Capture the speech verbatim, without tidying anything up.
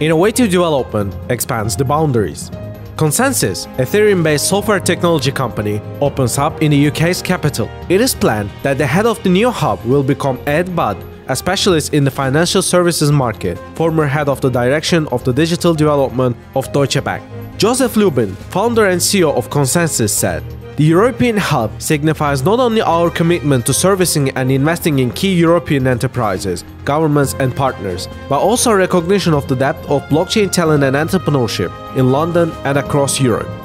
Innovative development expands the boundaries. ConsenSys, a Ethereum-based software technology company, opens up in the U K's capital. It is planned that the head of the new hub will become Ed Budd, a specialist in the financial services market, former head of the direction of the digital development of Deutsche Bank. Joseph Lubin, founder and C E O of ConsenSys, said, "The European hub signifies not only our commitment to servicing and investing in key European enterprises, governments and partners, but also recognition of the depth of blockchain talent and entrepreneurship in London and across Europe."